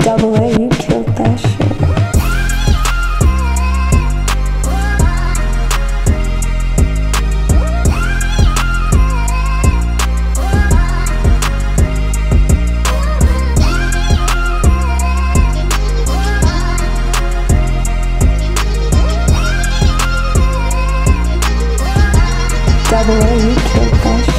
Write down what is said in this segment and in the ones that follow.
Double A, you killed that shit. Double A, you killed that shit.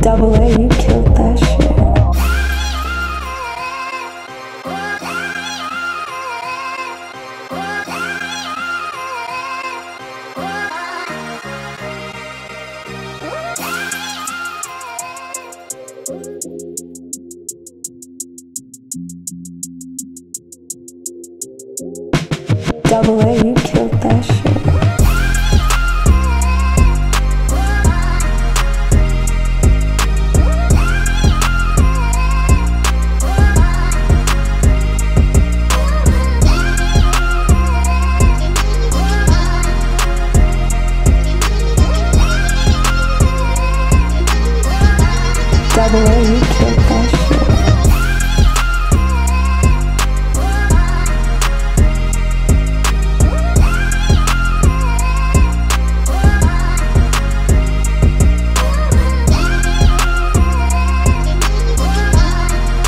Double A, you killed that shit. Double A, you killed that shit. Double A, you killed that shit. Double A, you killed that shit. Double A, you killed that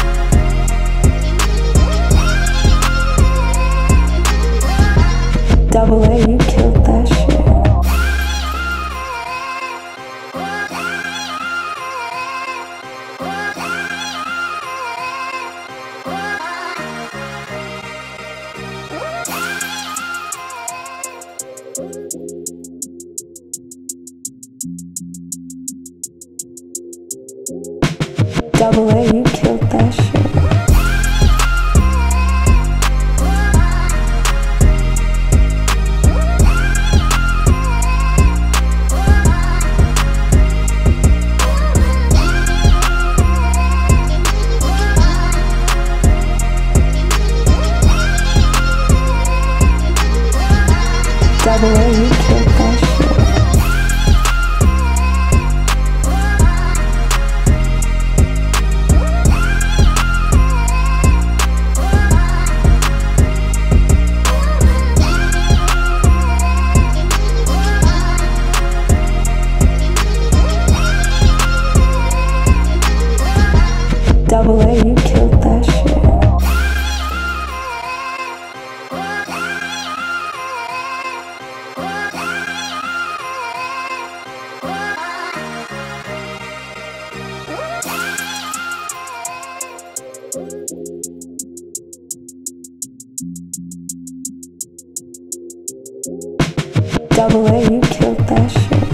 shit. Double A, you killed that shit. Double A, you killed that shit. Double A, you killed that shit.